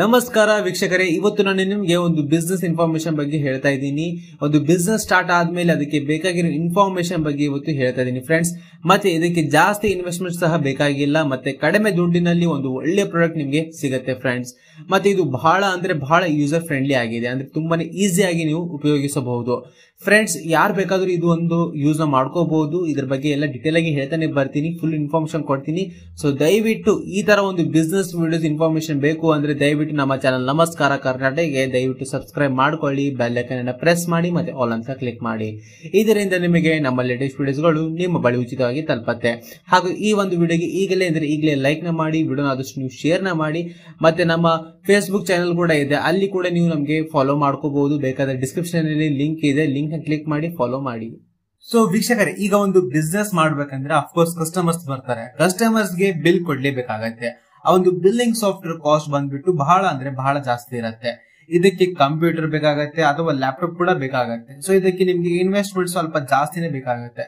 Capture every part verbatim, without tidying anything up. ನಮಸ್ಕಾರ ವೀಕ್ಷಕರೇ, ಇವತ್ತು ನಾನು ನಿಮಗೆ ಒಂದು ಬಿಸಿನೆಸ್ ಇನ್ಫಾರ್ಮೇಶನ್ ಬಗ್ಗೆ ಹೇಳ್ತಾ ಇದ್ದೀನಿ. ಒಂದು ಬಿಸಿನೆಸ್ ಸ್ಟಾರ್ಟ್ ಆದ್ಮೇಲೆ ಅದಕ್ಕೆ ಬೇಕಾಗಿರೋ ಇನ್ಫಾರ್ಮೇಶನ್ ಬಗ್ಗೆ ಇವತ್ತು ಹೇಳ್ತಾ ಇದ್ದೀನಿ ಫ್ರೆಂಡ್ಸ್. ಮತ್ತೆ ಇದಕ್ಕೆ ಜಾಸ್ತಿ ಇನ್ವೆಸ್ಟ್ಮೆಂಟ್ ಸಹ ಬೇಕಾಗಿಲ್ಲ, ಮತ್ತೆ ಕಡಿಮೆ ದುಡ್ಡಿನಲ್ಲಿ ಒಂದು ಒಳ್ಳೆ ಪ್ರಾಡಕ್ಟ್ ನಿಮಗೆ ಸಿಗುತ್ತೆ ಫ್ರೆಂಡ್ಸ್. ಮತ್ತೆ ಇದು ಬಹಳ ಅಂದ್ರೆ ಬಹಳ ಯೂಸರ್ ಫ್ರೆಂಡ್ಲಿ ಆಗಿದೆ, ಅಂದ್ರೆ ತುಂಬಾನೇ ಈಸಿಯಾಗಿ ನೀವು ಉಪಯೋಗಿಸಬಹುದು ಫ್ರೆಂಡ್ಸ್. ಯಾರು ಬೇಕಾದ್ರೂ ಇದು ಒಂದು ಯೂಸ್ ನ ಮಾಡ್ಕೋಬಹುದು. ಇದ್ರ ಬಗ್ಗೆ ಎಲ್ಲ ಡಿಟೇಲ್ ಆಗಿ ಹೇಳ್ತಾನೆ ಬರ್ತೀನಿ, ಫುಲ್ ಇನ್ಫಾರ್ಮೇಶನ್ ಕೊಡ್ತೀನಿ. ಸೊ ದಯವಿಟ್ಟು ಈ ತರ ಒಂದು ಬಿಸಿನೆಸ್ ವಿಡಿಯೋಸ್ ಇನ್ಫಾರ್ಮೇಶನ್ ಬೇಕು ಅಂದ್ರೆ ದಯವಿಟ್ಟು ನಮ್ಮ ಚಾನಲ್ ನಮಸ್ಕಾರ ಕರ್ನಾಟಕಗೆ ದಯವಿಟ್ಟು ಸಬ್ಸ್ಕ್ರೈಬ್ ಮಾಡ್ಕೊಳ್ಳಿ, ಬೆಲ್ ಐಕಾನ್ ಅನ್ನು ಪ್ರೆಸ್ ಮಾಡಿ ಮತ್ತೆ ಆಲ್ ಅಂತ ಕ್ಲಿಕ್ ಮಾಡಿ. ಇದರಿಂದ ನಿಮಗೆ ನಮ್ಮ ಲೇಟೆಸ್ಟ್ ವಿಡಿಯೋಸ್ಗಳು ನಿಮ್ಮ ಬಳಿ ಉಚಿತವಾಗಿ ತಲುಪುತ್ತೆ. ಹಾಗೂ ಈ ಒಂದು ವಿಡಿಯೋಗೆ ಈಗಲೇ ಅಂದ್ರೆ ಈಗಲೇ ಲೈಕ್ ನ ಮಾಡಿ, ವಿಡಿಯೋನ ಆದಷ್ಟು ನೀವು ಶೇರ್ ನ ಮಾಡಿ. ಮತ್ತೆ ನಮ್ಮ ಫೇಸ್ಬುಕ್ ಚಾನಲ್ ಕೂಡ ಇದೆ, ಅಲ್ಲಿ ಕೂಡ ನೀವು ನಮಗೆ ಫಾಲೋ ಮಾಡ್ಕೋಬಹುದು. ಬೇಕಾದ್ರೆ ಡಿಸ್ಕ್ರಿಪ್ಷನ್ ಅಲ್ಲಿ ಲಿಂಕ್ ಇದೆ, ಲಿಂಕ್ ನ ಕ್ಲಿಕ್ ಮಾಡಿ ಫಾಲೋ ಮಾಡಿ. ಸೊ ವೀಕ್ಷಕರೇ, ಈಗ ಒಂದು ಬಿಸ್ನೆಸ್ ಮಾಡ್ಬೇಕಂದ್ರೆ ಅಫ್ಕೋರ್ಸ್ ಕಸ್ಟಮರ್ಸ್ ಬರ್ತಾರೆ. ಕಸ್ಟಮರ್ಸ್ ಗೆ ಬಿಲ್ ಕೊಡ್ಲೇಬೇಕಾಗತ್ತೆ. ಆ ಒಂದು ಬಿಲ್ಲಿಂಗ್ ಸಾಫ್ಟ್ವೇರ್ ಕಾಸ್ಟ್ ಬಂದ್ಬಿಟ್ಟು ಬಹಳ ಅಂದ್ರೆ ಬಹಳ ಜಾಸ್ತಿ ಇರುತ್ತೆ. ಇದಕ್ಕೆ ಕಂಪ್ಯೂಟರ್ ಬೇಕಾಗತ್ತೆ ಅಥವಾ ಲ್ಯಾಪ್ಟಾಪ್ ಕೂಡ ಬೇಕಾಗತ್ತೆ. ಸೊ ಇದಕ್ಕೆ ನಿಮ್ಗೆ ಇನ್ವೆಸ್ಟ್ಮೆಂಟ್ ಸ್ವಲ್ಪ ಜಾಸ್ತಿನೇ ಬೇಕಾಗತ್ತೆ.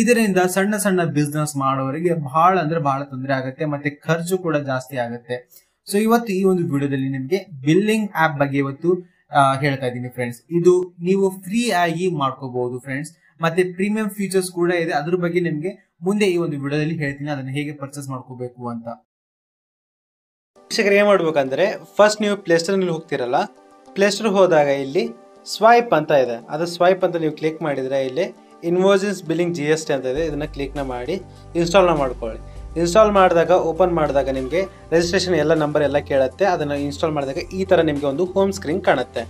ಇದರಿಂದ ಸಣ್ಣ ಸಣ್ಣ ಬಿಸ್ನೆಸ್ ಮಾಡೋರಿಗೆ ಬಹಳ ಅಂದ್ರೆ ಬಹಳ ತೊಂದರೆ ಆಗುತ್ತೆ, ಮತ್ತೆ ಖರ್ಚು ಕೂಡ ಜಾಸ್ತಿ ಆಗುತ್ತೆ. ಸೊ ಇವತ್ತು ಈ ಒಂದು ವಿಡಿಯೋದಲ್ಲಿ ನಿಮ್ಗೆ ಬಿಲ್ಲಿಂಗ್ ಆಪ್ ಬಗ್ಗೆ ಇವತ್ತು ಹೇಳ್ತಾ ಇದ್ದೀನಿ ಫ್ರೆಂಡ್ಸ್. ಇದು ನೀವು ಫ್ರೀ ಆಗಿ ಮಾಡ್ಕೋಬಹುದು ಫ್ರೆಂಡ್ಸ್, ಮತ್ತೆ ಪ್ರೀಮಿಯಂ ಫೀಚರ್ಸ್ ಕೂಡ ಇದೆ. ಅದ್ರ ಬಗ್ಗೆ ನಿಮ್ಗೆ ಮುಂದೆ ಈ ಒಂದು ವಿಡಿಯೋದಲ್ಲಿ ಹೇಳ್ತೀನಿ, ಅದನ್ನ ಹೇಗೆ ಪರ್ಚೇಸ್ ಮಾಡ್ಕೋಬೇಕು ಅಂತ. ವೀಕ್ಷಕರು, ಏನ್ ಮಾಡ್ಬೇಕಂದ್ರೆ ಫಸ್ಟ್ ನೀವು ಪ್ಲೇಸ್ಟೋರ್ ನಲ್ಲಿ ಹೋಗ್ತಿರಲ್ಲ, ಪ್ಲೇಸ್ಟೋರ್ ಹೋದಾಗ ಇಲ್ಲಿ ಸ್ವೈಪ್ ಅಂತ ಇದೆ. ಅದು ಸ್ವೈಪ್ ಅಂತ ನೀವು ಕ್ಲಿಕ್ ಮಾಡಿದ್ರೆ ಇಲ್ಲಿ invoices billing G S T ಅಂತ ಇದೆ. ಇದನ್ನ ಕ್ಲಿಕ್ ನ ಮಾಡಿ ಇನ್ಸ್ಟಾಲ್ನ ಮಾಡ್ಕೊಳ್ಳಿ. ಇನ್ಸ್ಟಾಲ್ ಮಾಡಿದಾಗ ಓಪನ್ ಮಾಡಿದಾಗ ನಿಮಗೆ ರಿಜಿಸ್ಟ್ರೇಷನ್ ಎಲ್ಲ ನಂಬರ್ ಎಲ್ಲ ಕೇಳುತ್ತೆ. ಅದನ್ನು ಇನ್ಸ್ಟಾಲ್ ಮಾಡಿದಾಗ ಈ ತರ ನಿಮಗೆ ಒಂದು ಹೋಮ್ ಸ್ಕ್ರೀನ್ ಕಾಣುತ್ತೆ.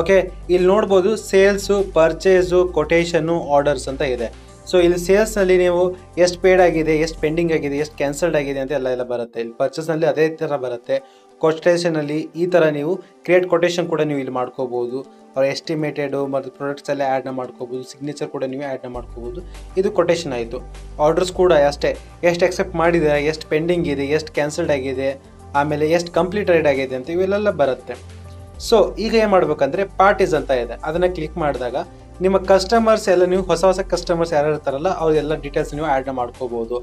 ಓಕೆ, ಇಲ್ಲಿ ನೋಡ್ಬೋದು ಸೇಲ್ಸು, ಪರ್ಚೇಸು, ಕೊಟೇಷನ್ನು, ಆರ್ಡರ್ಸ್ ಅಂತ ಇದೆ. ಸೊ ಇಲ್ಲಿ ಸೇಲ್ಸ್ನಲ್ಲಿ ನೀವು ಎಷ್ಟು ಪೇಡ್ ಆಗಿದೆ, ಎಷ್ಟು ಪೆಂಡಿಂಗ್ ಆಗಿದೆ, ಎಷ್ಟು ಕ್ಯಾನ್ಸಲ್ಡ್ ಆಗಿದೆ ಅಂತ ಎಲ್ಲ ಎಲ್ಲ ಬರುತ್ತೆ. ಇಲ್ಲಿ ಪರ್ಚೇಸ್ನಲ್ಲಿ ಅದೇ ಥರ ಬರುತ್ತೆ. ಕೊಟೇಷನಲ್ಲಿ ಈ ಥರ ನೀವು ಕ್ರಿಯೇಟ್ ಕೊಟೇಷನ್ ಕೂಡ ನೀವು ಇಲ್ಲಿ ಮಾಡ್ಕೋಬೋದು. ಅವ್ರ ಎಸ್ಟಿಮೇಟೆಡು ಮತ್ತು ಪ್ರಾಡಕ್ಟ್ಸೆಲ್ಲ ಆ್ಯಡ್ನ ಮಾಡ್ಕೋಬೋದು. ಸಿಗ್ನೇಚರ್ ಕೂಡ ನೀವು ಆ್ಯಡ್ನ ಮಾಡ್ಕೋಬೋದು. ಇದು ಕೊಟೇಷನ್ ಆಯಿತು. ಆರ್ಡರ್ಸ್ ಕೂಡ ಅಷ್ಟೇ, ಎಷ್ಟು ಎಕ್ಸೆಪ್ಟ್ ಮಾಡಿದ್ದಾರೆ, ಎಷ್ಟು ಪೆಂಡಿಂಗ್ ಇದೆ, ಎಷ್ಟು ಕ್ಯಾನ್ಸಲ್ಡ್ ಆಗಿದೆ, ಆಮೇಲೆ ಎಷ್ಟು ಕಂಪ್ಲೀಟೆಡ್ ಆಗಿದೆ ಅಂತ ಇವೆಲ್ಲ ಬರುತ್ತೆ. ಸೊ ಈಗ ಏನು ಮಾಡಬೇಕಂದ್ರೆ ಪಾರ್ಟೀಸ್ ಅಂತ ಇದೆ, ಅದನ್ನು ಕ್ಲಿಕ್ ಮಾಡಿದಾಗ ನಿಮ್ಮ ಕಸ್ಟಮರ್ಸ್ ಎಲ್ಲ ನೀವು ಹೊಸ ಹೊಸ ಕಸ್ಟಮರ್ಸ್ ಯಾರು ಇರ್ತಾರಲ್ಲ ಅವ್ರೆಲ್ಲ ಡೀಟೇಲ್ಸ್ ನೀವು ಆ್ಯಡ್ ಮಾಡ್ಕೋಬೋದು.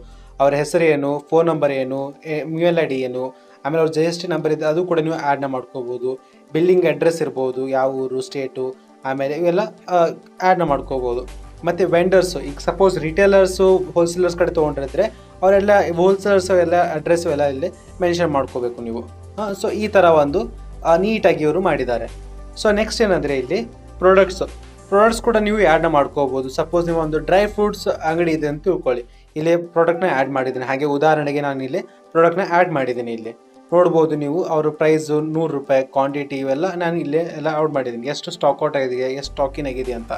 ಅವ್ರ ಹೆಸರು ಏನು, ಫೋನ್ ನಂಬರ್ ಏನು, ಇಮೇಲ್ ಐ ಡಿ ಏನು, ಆಮೇಲೆ ಅವ್ರ ಜಿ ಎಸ್ ಟಿ ನಂಬರ್ ಇದೆ ಅದು ಕೂಡ ನೀವು ಆ್ಯಡ್ನ ಮಾಡ್ಕೋಬೋದು. ಬಿಲ್ಲಿಂಗ್ ಅಡ್ರೆಸ್ ಇರ್ಬೋದು, ಯಾವ ಊರು, ಸ್ಟೇಟು, ಆಮೇಲೆ ಇವೆಲ್ಲ ಆ್ಯಡ್ನ ಮಾಡ್ಕೋಬೋದು. ಮತ್ತು ವೆಂಡರ್ಸು, ಈಗ ಸಪೋಸ್ ರಿಟೇಲರ್ಸು ಹೋಲ್ಸೇಲರ್ಸ್ ಕಡೆ ತೊಗೊಂಡಿರ್ತಾರೆ ಅವರೆಲ್ಲ ಹೋಲ್ಸೇಲರ್ಸು ಎಲ್ಲ ಅಡ್ರೆಸ್ಸು ಎಲ್ಲ ಇಲ್ಲಿ ಮೆನ್ಷನ್ ಮಾಡ್ಕೋಬೇಕು ನೀವು. ಹಾಂ, ಸೊ ಈ ಥರ ಒಂದು ನೀಟಾಗಿ ಇವರು ಮಾಡಿದ್ದಾರೆ. ಸೊ ನೆಕ್ಸ್ಟ್ ಏನಂದರೆ ಇಲ್ಲಿ ಪ್ರಾಡಕ್ಟ್ಸು ಪ್ರಾಡಕ್ಟ್ಸ್ ಕೂಡ ನೀವು ಆ್ಯಡ್ನ ಮಾಡ್ಕೋಬೋದು. ಸಪೋಸ್ ನೀವು ಒಂದು ಡ್ರೈ ಫ್ರೂಟ್ಸ್ ಅಂಗಡಿ ಇದೆ ಅಂತ ತಿಳ್ಕೊಳ್ಳಿ, ಇಲ್ಲಿ ಪ್ರಾಡಕ್ಟ್ನ ಆ್ಯಡ್ ಮಾಡಿದ್ದೀನಿ. ಹಾಗೆ ಉದಾಹರಣೆಗೆ ನಾನು ಇಲ್ಲಿ ಪ್ರಾಡಕ್ಟ್ನ ಆ್ಯಡ್ ಮಾಡಿದ್ದೀನಿ. ಇಲ್ಲಿ ನೋಡ್ಬೋದು ನೀವು ಅವ್ರ ಪ್ರೈಸು ನೂರು ರೂಪಾಯಿ ಕ್ವಾಂಟಿಟಿ ಇವೆಲ್ಲ ನಾನು ಇಲ್ಲೇ ಎಲ್ಲ ಔಟ್ ಮಾಡಿದ್ದೀನಿ, ಎಷ್ಟು ಸ್ಟಾಕ್ ಔಟ್ ಆಗಿದೆ, ಎಷ್ಟು ಸ್ಟಾಕಿನ್ ಆಗಿದೆ ಅಂತ.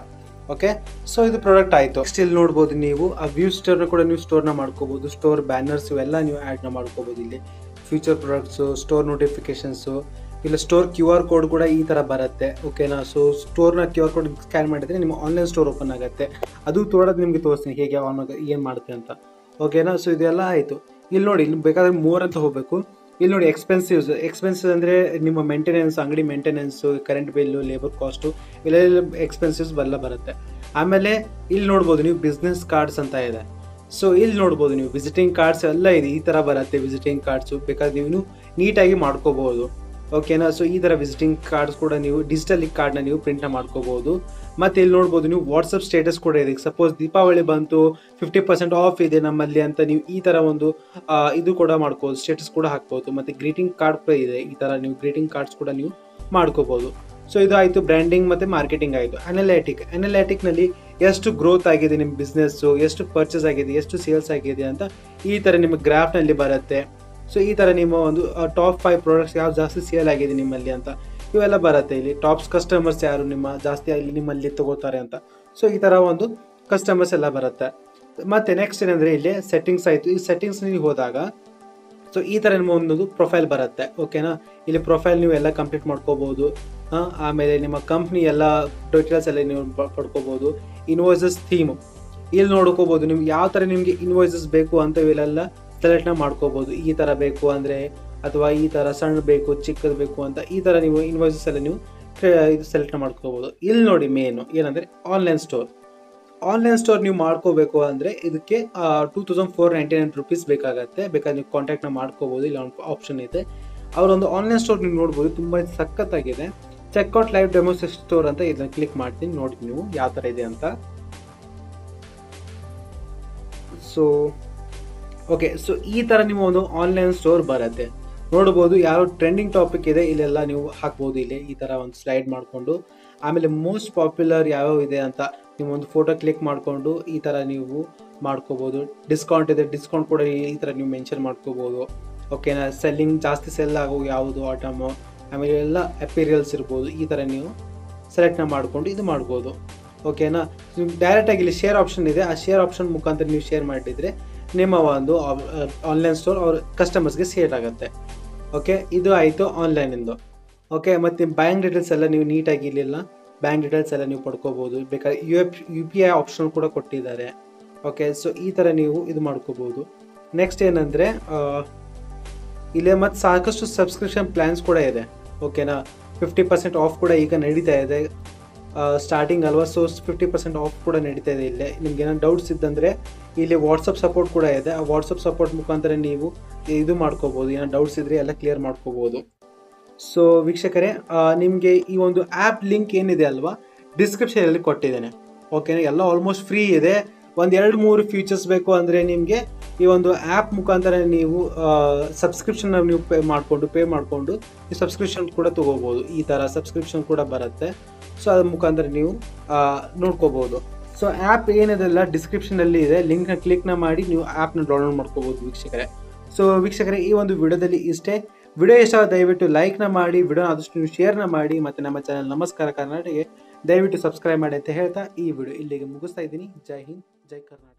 ಓಕೆ, ಸೊ ಇದು ಪ್ರಾಡಕ್ಟ್ ಆಯಿತು. ನೆಕ್ಸ್ಟ್ ಇಲ್ಲಿ ನೋಡ್ಬೋದು ನೀವು ಆ ವ್ಯೂ ಸ್ಟೋರ್ನ ಕೂಡ ನೀವು ಸ್ಟೋರ್ನ ಮಾಡ್ಕೋಬೋದು. ಸ್ಟೋರ್ ಬ್ಯಾನರ್ಸ್ ಇವೆಲ್ಲ ನೀವು ಆ್ಯಡ್ನ ಮಾಡ್ಕೋಬೋದು. ಇಲ್ಲಿ ಫ್ಯೂಚರ್ ಪ್ರಾಡಕ್ಟ್ಸು, ಸ್ಟೋರ್ ನೋಟಿಫಿಕೇಷನ್ಸು, ಇಲ್ಲ ಸ್ಟೋರ್ ಕ್ಯೂ ಆರ್ ಕೋಡ್ ಕೂಡ ಈ ಥರ ಬರುತ್ತೆ. ಓಕೆನಾ, ಸೊ ಸ್ಟೋರ್ನ ಕ್ಯೂ ಆರ್ ಕೋಡ್ ಸ್ಕ್ಯಾನ್ ಮಾಡಿದರೆ ನಿಮ್ಮ ಆನ್ಲೈನ್ ಸ್ಟೋರ್ ಓಪನ್ ಆಗುತ್ತೆ. ಅದು ತೋಡೋದು ನಿಮಗೆ ತೋರಿಸ್ತೀನಿ ಹೇಗೆ ಆನ್ ಏನು ಮಾಡುತ್ತೆ ಅಂತ. ಓಕೆನಾ, ಸೊ ಇದೆಲ್ಲ ಆಯಿತು. ಇಲ್ಲಿ ನೋಡಿ, ಇಲ್ಲಿ ಬೇಕಾದರೆ ಮೋರ್ ಅಂತ ಹೋಗಬೇಕು. ಇಲ್ಲಿ ನೋಡಿ ಎಕ್ಸ್ಪೆನ್ಸಿವ್ಸ್, ಎಕ್ಸ್ಪೆನ್ಸಿವ್ಸ್ ಅಂದರೆ ನಿಮ್ಮ ಮೇಂಟೆನೆನ್ಸ್, ಅಂಗಡಿ maintenance, current bill, labour cost ಇವೆಲ್ಲ ಎಕ್ಸ್ಪೆನ್ಸಿವ್ಸ್ ಎಲ್ಲ ಬರುತ್ತೆ. ಆಮೇಲೆ ಇಲ್ಲಿ ನೋಡ್ಬೋದು ನೀವು ಬಿಸ್ನೆಸ್ ಕಾರ್ಡ್ಸ್ ಅಂತ ಇದೆ. ಸೊ ಇಲ್ಲಿ ನೋಡ್ಬೋದು ನೀವು ವಿಸಿಟಿಂಗ್ ಕಾರ್ಡ್ಸ್ ಎಲ್ಲ ಇದೆ, ಈ ಥರ ಬರುತ್ತೆ ವಿಸಿಟಿಂಗ್ ಕಾರ್ಡ್ಸು. ಬೇಕಾದ್ರೆ ನೀವು ನೀಟಾಗಿ ಮಾಡ್ಕೋಬೋದು. ಓಕೆನಾ, ಸೊ ಈ ಥರ ವಿಸಿಟಿಂಗ್ ಕಾರ್ಡ್ಸ್ ಕೂಡ ನೀವು ಡಿಜಿಟಲ್ ಕಾರ್ಡ್ನ ನೀವು ಪ್ರಿಂಟ್ನ ಮಾಡ್ಕೋಬೋದು. ಮತ್ತು ಇಲ್ಲಿ ನೋಡ್ಬೋದು ನೀವು ವಾಟ್ಸಪ್ ಸ್ಟೇಟಸ್ ಕೂಡ ಇದೆ. ಸಪೋಸ್ ದೀಪಾವಳಿ ಬಂತು, ಫಿಫ್ಟಿ ಪರ್ಸೆಂಟ್ ಆಫ್ ಇದೆ ನಮ್ಮಲ್ಲಿ ಅಂತ ನೀವು ಈ ಥರ ಒಂದು ಇದು ಕೂಡ ಮಾಡ್ಕೋಬೋದು, ಸ್ಟೇಟಸ್ ಕೂಡ ಹಾಕ್ಬೋದು. ಮತ್ತು ಗ್ರೀಟಿಂಗ್ ಕಾರ್ಡ್ ಕೂಡ ಇದೆ, ಈ ಥರ ನೀವು ಗ್ರೀಟಿಂಗ್ ಕಾರ್ಡ್ಸ್ ಕೂಡ ನೀವು ಮಾಡ್ಕೋಬೋದು. ಸೊ ಇದು ಆಯಿತು ಬ್ರ್ಯಾಂಡಿಂಗ್ ಮತ್ತು ಮಾರ್ಕೆಟಿಂಗ್ ಆಯಿತು. ಅನಲ್ಯಾಟಿಕ್, ಅನಲ್ಯಾಟಿಕ್ನಲ್ಲಿ ಎಷ್ಟು ಗ್ರೋತ್ ಆಗಿದೆ ನಿಮ್ಮ ಬಿಸ್ನೆಸ್ಸು, ಎಷ್ಟು ಪರ್ಚೇಸ್ ಆಗಿದೆ, ಎಷ್ಟು ಸೇಲ್ಸ್ ಆಗಿದೆ ಅಂತ ಈ ಥರ ನಿಮ್ಮ ಗ್ರಾಫ್ನಲ್ಲಿ ಬರುತ್ತೆ. ಸೊ ಈ ಥರ ನಿಮ್ಮ ಒಂದು ಟಾಪ್ ಫೈವ್ ಪ್ರಾಡಕ್ಟ್ಸ್ ಯಾವ್ದು ಜಾಸ್ತಿ ಸೇಲ್ ಆಗಿದೆ ನಿಮ್ಮಲ್ಲಿ ಅಂತ ಇವೆಲ್ಲ ಬರುತ್ತೆ. ಇಲ್ಲಿ ಟಾಪ್ಸ್ ಕಸ್ಟಮರ್ಸ್ ಯಾರು ನಿಮ್ಮ ಜಾಸ್ತಿ ಅಲ್ಲಿ ನಿಮ್ಮಲ್ಲಿ ತೊಗೋತಾರೆ ಅಂತ. ಸೊ ಈ ಥರ ಒಂದು ಕಸ್ಟಮರ್ಸ್ ಎಲ್ಲ ಬರುತ್ತೆ. ಮತ್ತು ನೆಕ್ಸ್ಟ್ ಏನಂದರೆ ಇಲ್ಲಿ ಸೆಟ್ಟಿಂಗ್ಸ್ ಆಯಿತು. ಈ ಸೆಟ್ಟಿಂಗ್ಸ್ನಲ್ಲಿ ಹೋದಾಗ ಸೊ ಈ ಥರ ನಿಮ್ಮ ಒಂದೊಂದು ಪ್ರೊಫೈಲ್ ಬರುತ್ತೆ. ಓಕೆನಾ, ಇಲ್ಲಿ ಪ್ರೊಫೈಲ್ ನೀವು ಎಲ್ಲ ಕಂಪ್ಲೀಟ್ ಮಾಡ್ಕೋಬೋದು. ಹಾಂ, ಆಮೇಲೆ ನಿಮ್ಮ ಕಂಪ್ನಿ ಎಲ್ಲ ಡೀಟೇಲ್ಸ್ ಎಲ್ಲ ನೀವು ಪಡ್ಕೋಬೋದು. ಇನ್ವಾಯ್ಸಸ್ ಥೀಮು ಇಲ್ಲಿ ನೋಡ್ಕೋಬೋದು ನಿಮ್ಗೆ ಯಾವ ಥರ ನಿಮಗೆ ಇನ್ವಾಯ್ಸಸ್ ಬೇಕು ಅಂತ ಇವೆಲ್ಲ ಸೆಲೆಕ್ಟ್ನ ಮಾಡ್ಕೋಬೋದು. ಈ ಥರ ಬೇಕು ಅಂದರೆ, ಅಥವಾ ಈ ಥರ ಸಣ್ಣ ಬೇಕು, ಚಿಕ್ಕದು ಬೇಕು ಅಂತ ಈ ಥರ ನೀವು ಇನ್ವಾಯ್ಸಸ್ ಎಲ್ಲ ನೀವು ಇದು ಸೆಲೆಕ್ಟ್ನ ಮಾಡ್ಕೋಬೋದು. ಇಲ್ಲಿ ನೋಡಿ ಮೇನು ಏನಂದರೆ ಆನ್ಲೈನ್ ಸ್ಟೋರ್. ಆನ್ಲೈನ್ ಸ್ಟೋರ್ ನೀವು ಮಾಡ್ಕೋಬೇಕು ಅಂದರೆ ಇದಕ್ಕೆ two thousand four ninety nine rupees ಬೇಕಾಗತ್ತೆ. ಬೇಕಾದ್ರೆ ನೀವು ಕಾಂಟ್ಯಾಕ್ಟ್ನ ಮಾಡ್ಕೋಬೋದು, ಇಲ್ಲಿ ಆಪ್ಷನ್ ಇದೆ. ಅವರೊಂದು ಆನ್ಲೈನ್ ಸ್ಟೋರ್ ನೀವು ನೋಡಬಹುದು, ತುಂಬಾ ಸಕ್ಕತ್ತಾಗಿದೆ. ಚೆಕ್ಔಟ್ ಲೈವ್ ಡೆಮೋ ಸ್ಟೋರ್ ಅಂತ ಇದನ್ನ ಕ್ಲಿಕ್ ಮಾಡ್ತೀನಿ, ನೋಡಿ ನೀವು ಯಾವ ತರ ಇದೆ ಅಂತ. ಸೊ ಓಕೆ, ಸೊ ಈ ತರ ನಿಮ್ಮ ಒಂದು ಆನ್ಲೈನ್ ಸ್ಟೋರ್ ಬರುತ್ತೆ ನೋಡಬಹುದು. ಯಾವ ಟ್ರೆಂಡಿಂಗ್ ಟಾಪಿಕ್ ಇದೆ ಇಲ್ಲೆಲ್ಲ ನೀವು ಹಾಕ್ಬೋದು. ಇಲ್ಲಿ ಈ ತರ ಒಂದು ಸ್ಲೈಡ್ ಮಾಡಿಕೊಂಡು ಆಮೇಲೆ ಮೋಸ್ಟ್ ಪಾಪ್ಯುಲರ್ ಯಾವ್ಯಾವ ಇದೆ ಅಂತ ನೀವೊಂದು ಫೋಟೋ ಕ್ಲಿಕ್ ಮಾಡಿಕೊಂಡು ಈ ಥರ ನೀವು ಮಾಡ್ಕೋಬೋದು. ಡಿಸ್ಕೌಂಟ್ ಇದೆ, ಡಿಸ್ಕೌಂಟ್ ಕೂಡ ಈ ಥರ ನೀವು ಮೆನ್ಷನ್ ಮಾಡ್ಕೋಬೋದು. ಓಕೆನಾ, ಸೆಲ್ಲಿಂಗ್ ಜಾಸ್ತಿ ಸೆಲ್ ಆಗೋ ಯಾವುದು ಐಟಮು, ಆಮೇಲೆ ಎಲ್ಲ ಅಪೀರಿಯಲ್ಸ್ ಇರ್ಬೋದು, ಈ ಥರ ನೀವು ಸೆಲೆಕ್ಟ್ನ ಮಾಡಿಕೊಂಡು ಇದು ಮಾಡ್ಬೋದು. ಓಕೆನಾ, ನಿಮ್ಗೆ ಡೈರೆಕ್ಟಾಗಿ ಇಲ್ಲಿ ಶೇರ್ ಆಪ್ಷನ್ ಇದೆ, ಆ ಶೇರ್ ಆಪ್ಷನ್ ಮುಖಾಂತರ ನೀವು ಶೇರ್ ಮಾಡಿದರೆ ನಿಮ್ಮ ಒಂದು ಆನ್ಲೈನ್ ಸ್ಟೋರ್ ಅವ್ರ ಕಸ್ಟಮರ್ಸ್ಗೆ ಶೇರ್ ಆಗುತ್ತೆ. ಓಕೆ, ಇದು ಆಯಿತು ಆನ್ಲೈನಿಂದು. ಓಕೆ, ಮತ್ತು ನಿಮ್ಮ ಬ್ಯಾಂಕ್ ಡೀಟೇಲ್ಸ್ ಎಲ್ಲ ನೀವು ನೀಟಾಗಿ ಇರಲಿಲ್ಲ ಬ್ಯಾಂಕ್ ಡೀಟೇಲ್ಸ್ ಎಲ್ಲ ನೀವು ಪಡ್ಕೋಬೋದು. ಬೇಕಾದ್ರೆ U F U P I option ಕೂಡ ಕೊಟ್ಟಿದ್ದಾರೆ. ಓಕೆ, ಸೊ ಈ ಥರ ನೀವು ಇದು ಮಾಡ್ಕೋಬೋದು. ನೆಕ್ಸ್ಟ್ ಏನಂದರೆ ಇಲ್ಲೇ ಮತ್ತು ಸಾಕಷ್ಟು ಸಬ್ಸ್ಕ್ರಿಪ್ಷನ್ ಪ್ಲ್ಯಾನ್ಸ್ ಕೂಡ ಇದೆ. ಓಕೆನಾ, ಫಿಫ್ಟಿ ಪರ್ಸೆಂಟ್ ಆಫ್ ಕೂಡ ಈಗ ನಡೀತಾ ಇದೆ. ಸ್ಟಾರ್ಟಿಂಗ್ ಅಲ್ವಾ, ಸೊ ಫಿಫ್ಟಿ ಪರ್ಸೆಂಟ್ ಆಫ್ ಕೂಡ ನಡೀತಾ ಇದೆ. ಇಲ್ಲೇ ನಿಮ್ಗೆ ಏನೋ ಡೌಟ್ಸ್ ಇದ್ದಂದರೆ ಇಲ್ಲಿ ವಾಟ್ಸಪ್ ಸಪೋರ್ಟ್ ಕೂಡ ಇದೆ. ಆ ವಾಟ್ಸಪ್ ಸಪೋರ್ಟ್ ಮುಖಾಂತರ ನೀವು ಇದು ಮಾಡ್ಕೋಬೋದು, ಏನೋ ಡೌಟ್ಸ್ ಇದ್ದರೆ ಎಲ್ಲ ಕ್ಲಿಯರ್ ಮಾಡ್ಕೋಬೋದು. ಸೊ ವೀಕ್ಷಕರೇ, ನಿಮಗೆ ಈ ಒಂದು ಆ್ಯಪ್ ಲಿಂಕ್ ಏನಿದೆ ಅಲ್ವಾ ಡಿಸ್ಕ್ರಿಪ್ಷನಲ್ಲಿ ಕೊಟ್ಟಿದ್ದೇನೆ. ಓಕೆನಾ, ಎಲ್ಲ ಆಲ್ಮೋಸ್ಟ್ ಫ್ರೀ ಇದೆ. ಒಂದು ಎರಡು ಮೂರು ಫ್ಯೂಚರ್ಸ್ ಬೇಕು ಅಂದರೆ ನಿಮಗೆ ಈ ಒಂದು ಆ್ಯಪ್ ಮುಖಾಂತರ ನೀವು ಸಬ್ಸ್ಕ್ರಿಪ್ಷನ್ನ ನೀವು ಪೇ ಮಾಡಿಕೊಂಡು ಪೇ ಮಾಡಿಕೊಂಡು ಈ ಸಬ್ಸ್ಕ್ರಿಪ್ಷನ್ ಕೂಡ ತೊಗೋಬೋದು. ಈ ಥರ ಸಬ್ಸ್ಕ್ರಿಪ್ಷನ್ ಕೂಡ ಬರುತ್ತೆ. ಸೊ ಅದ್ರ ಮುಖಾಂತರ ನೀವು ನೋಡ್ಕೋಬೋದು. ಸೊ ಆ್ಯಪ್ ಏನಿದೆಲ್ಲ ಡಿಸ್ಕ್ರಿಪ್ಷನಲ್ಲಿ ಇದೆ, ಲಿಂಕ್ನ ಕ್ಲಿಕ್ನ ಮಾಡಿ ನೀವು ಆ್ಯಪ್ನ ಡೌನ್ಲೋಡ್ ಮಾಡ್ಕೋಬೋದು ವೀಕ್ಷಕರೇ. ಸೊ ವೀಕ್ಷಕರೇ, ಈ ಒಂದು ವಿಡಿಯೋದಲ್ಲಿ ಇಷ್ಟೇ. ವಿಡಿಯೋ ಇಷ್ಟ ದಯವಿಟ್ಟು ಲೈಕ್ನ ಮಾಡಿ, ವಿಡಿಯೋನ ಆದಷ್ಟು ನೀವು ಶೇರ್ನ ಮಾಡಿ, ಮತ್ತು ನಮ್ಮ ಚಾನಲ್ ನಮಸ್ಕಾರ ಕರ್ನಾಟಕಕ್ಕೆ ದಯವಿಟ್ಟು ಸಬ್ಸ್ಕ್ರೈಬ್ ಮಾಡಿ ಅಂತ ಹೇಳ್ತಾ ಈ ವಿಡಿಯೋ ಇಲ್ಲಿಗೆ ಮುಗಿಸ್ತಾ ಇದ್ದೀನಿ. ಜೈ ಹಿಂದ್, ಜೈ ಕರ್ನಾಟಕ.